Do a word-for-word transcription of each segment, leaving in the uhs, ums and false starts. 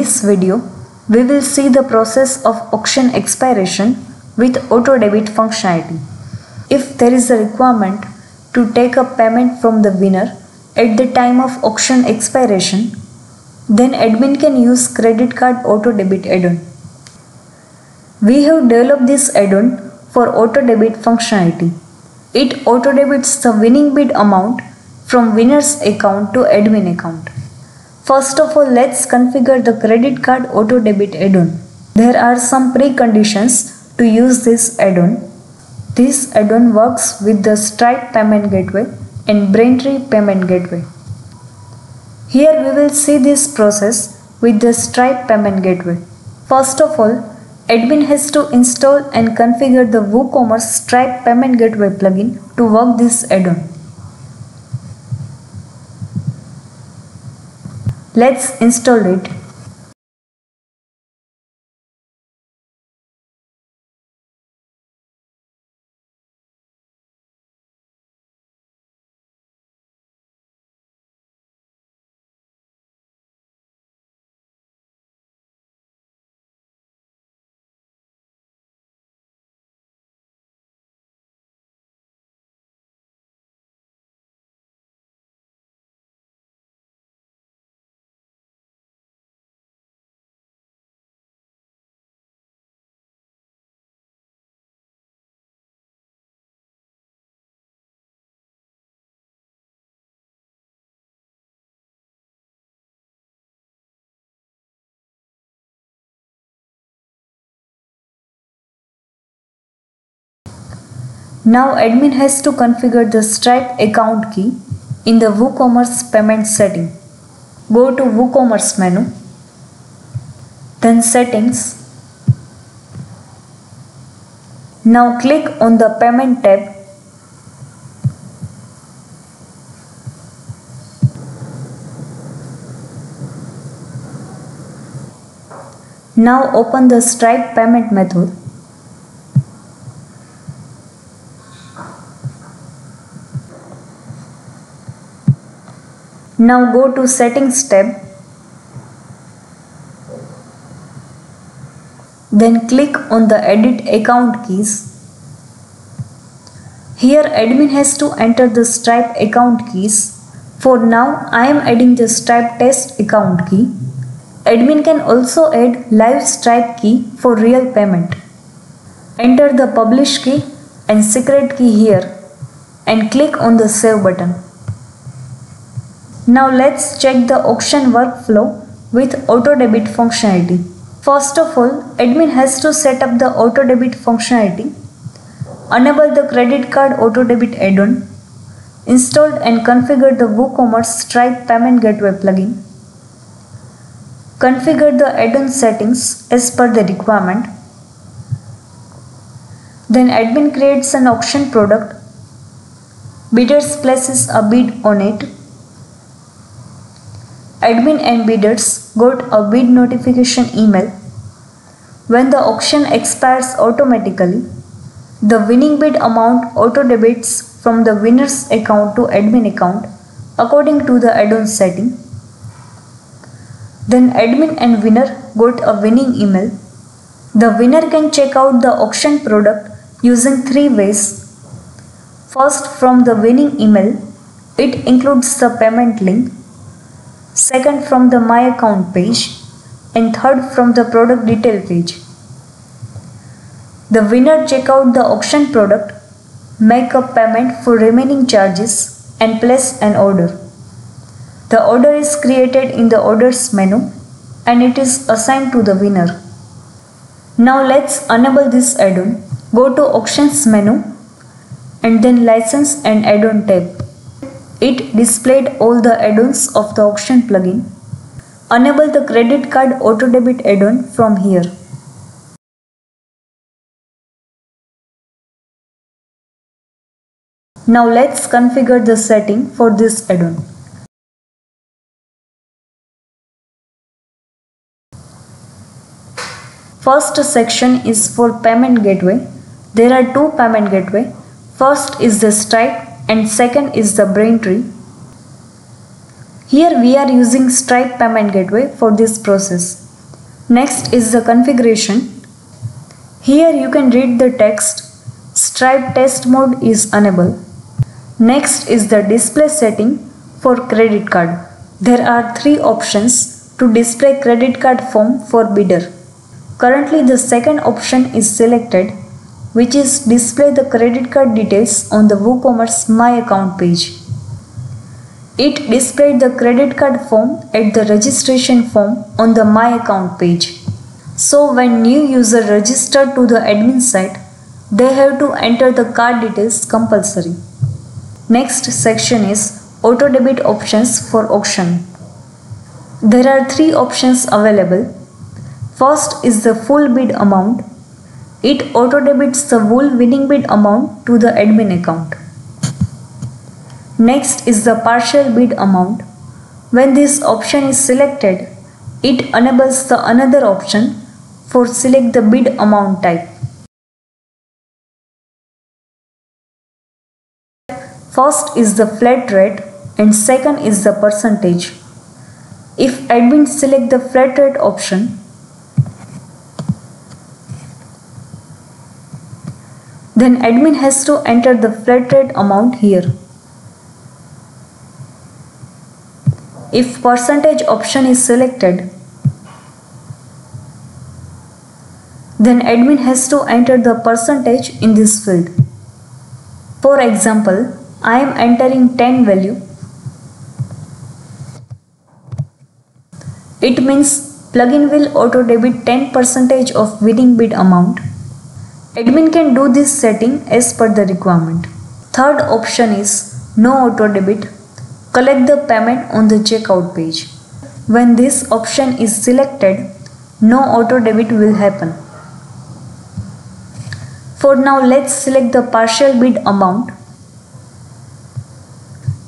this video, we will see the process of auction expiration with auto debit functionality. If there is a requirement to take a payment from the winner at the time of auction expiration, then admin can use credit card auto debit add-on. We have developed this add-on for auto debit functionality. It auto debits the winning bid amount from winner's account to admin account. First of all, let's configure the credit card auto debit add-on. There are some preconditions to use this add-on. This add-on works with the Stripe payment gateway and Braintree payment gateway. Here we will see this process with the Stripe payment gateway. First of all, admin has to install and configure the WooCommerce Stripe payment gateway plugin to work this add-on. Let's install it. Now admin has to configure the Stripe account key in the WooCommerce payment setting. Go to WooCommerce menu, then settings. Now click on the payment tab. Now open the Stripe payment method. Now go to settings tab, then click on the edit account keys. Here admin has to enter the Stripe account keys. For now I am adding the Stripe test account key. Admin can also add live Stripe key for real payment. Enter the publish key and secret key here and click on the save button. Now let's check the auction workflow with auto debit functionality. First of all, admin has to set up the auto debit functionality. Enable the credit card auto debit add-on. Install and configure the WooCommerce Stripe payment gateway plugin. Configure the add-on settings as per the requirement. Then admin creates an auction product. Bidders places a bid on it. Admin and bidders got a bid notification email. When the auction expires automatically, the winning bid amount auto debits from the winner's account to admin account according to the add-on setting. Then admin and winner got a winning email. The winner can check out the auction product using three ways. First, from the winning email, it includes the payment link. Second, from the My Account page, and third, from the Product Detail page. The winner check out the auction product, make a payment for remaining charges, and place an order. The order is created in the Orders menu and it is assigned to the winner. Now let's enable this add-on. Go to Auctions menu and then License and Add-on tab. It displayed all the add-ons of the auction plugin. Enable the credit card auto debit add-on from here. Now let's configure the setting for this add-on. First section is for payment gateway. There are two payment gateway. First is the Stripe and second is the Braintree. Here we are using Stripe payment gateway for this process. Next is the configuration. Here you can read the text Stripe test mode is unable. Next is the display setting for credit card. There are three options to display credit card form for bidder. Currently the second option is selected, which is display the credit card details on the WooCommerce My Account page. It displayed the credit card form at the registration form on the My Account page. So when new user register to the admin site, they have to enter the card details compulsory. Next section is auto debit options for auction. There are three options available. First is the full bid amount. It auto debits the full winning bid amount to the admin account. Next is the partial bid amount. When this option is selected, it enables the another option for select the bid amount type. First is the flat rate and second is the percentage. If admin select the flat rate option, then admin has to enter the flat rate amount here. If percentage option is selected, then admin has to enter the percentage in this field. For example, I am entering ten value. It means plugin will auto debit ten percent of winning bid amount. Admin can do this setting as per the requirement. Third option is no auto debit. Collect the payment on the checkout page. When this option is selected, no auto debit will happen. For now, let's select the partial bid amount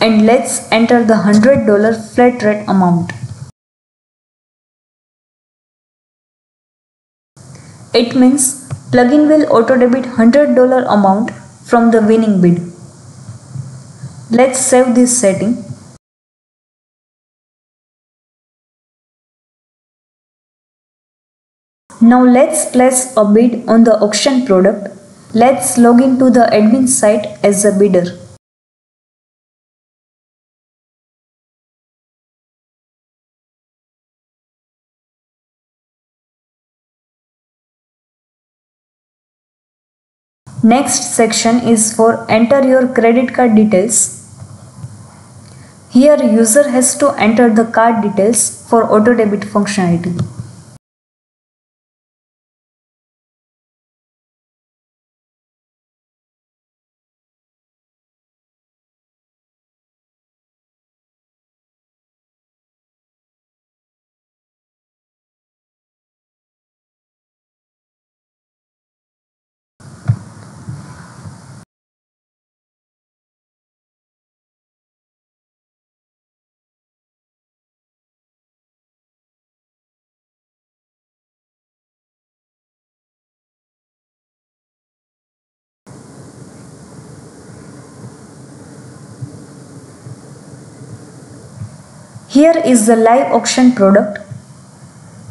and let's enter the one hundred dollar flat rate amount. It means plugin will auto debit one hundred dollar amount from the winning bid. Let's save this setting. Now let's place a bid on the auction product. Let's log into the admin site as a bidder. Next section is for enter your credit card details. Here user has to enter the card details for auto debit functionality. Here is the live auction product.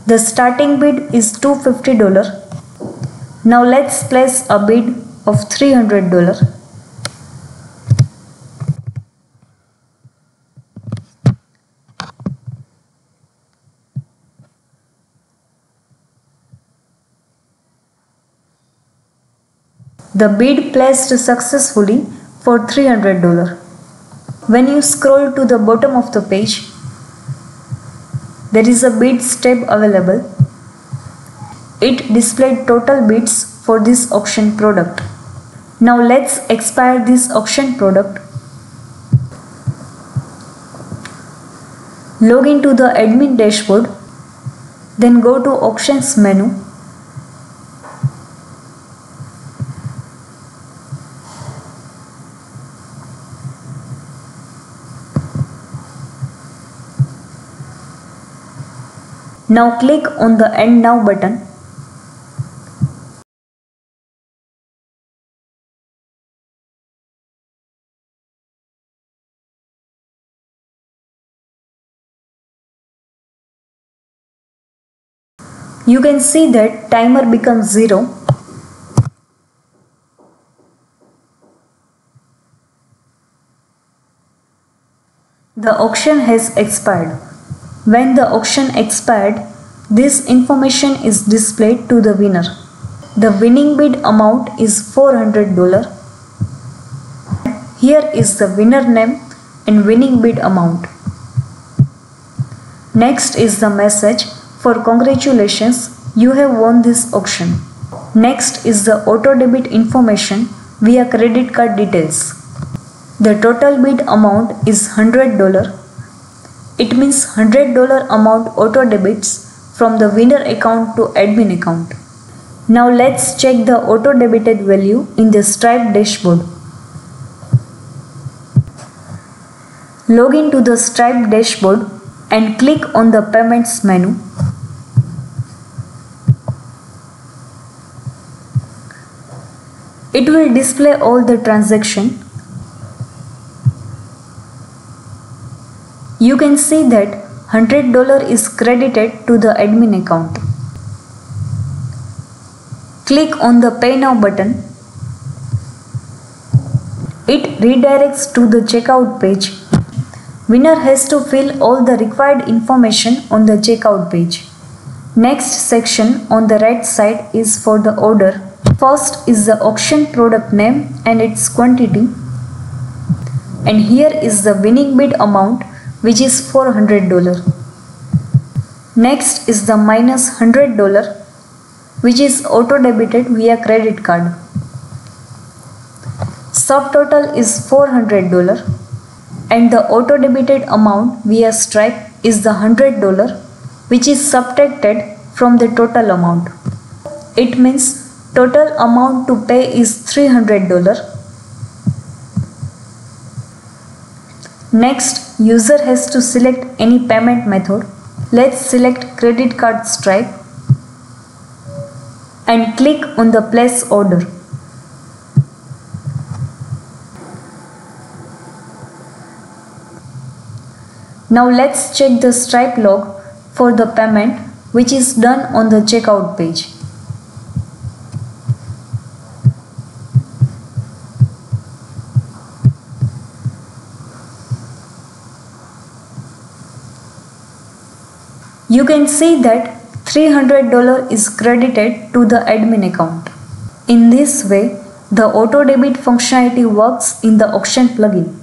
The starting bid is two hundred fifty dollars. Now let's place a bid of three hundred dollars. The bid placed successfully for three hundred dollars. When you scroll to the bottom of the page, there is a bids tab available. It displayed total bids for this auction product. Now let's expire this auction product. Log into the admin dashboard, then go to auctions menu. Now click on the End Now button. you can see that timer becomes zero. The auction has expired. When the auction expired, this information is displayed to the winner. The winning bid amount is four hundred dollars. Here is the winner name and winning bid amount. Next is the message for congratulations, you have won this auction. Next is the auto debit information via credit card details. The total bid amount is one hundred dollars. It means one hundred dollars amount auto debits from the winner account to admin account. Now let's check the auto debited value in the Stripe dashboard. Log into the Stripe dashboard and click on the payments menu. It will display all the transactions. You can see that one hundred dollars is credited to the admin account. Click on the Pay Now button. It redirects to the checkout page. Winner has to fill all the required information on the checkout page. Next section on the right side is for the order. First is the auction product name and its quantity. And here is the winning bid amount, which is four hundred dollars. Next is the minus one hundred dollars, which is auto debited via credit card. Subtotal is four hundred dollars and the auto debited amount via Stripe is the one hundred dollars, which is subtracted from the total amount. It means total amount to pay is three hundred dollars. Next, user has to select any payment method. Let's select credit card Stripe and click on the place order. Now let's check the Stripe log for the payment which is done on the checkout page. You can see that three hundred dollars is credited to the admin account. In this way, the auto debit functionality works in the auction plugin.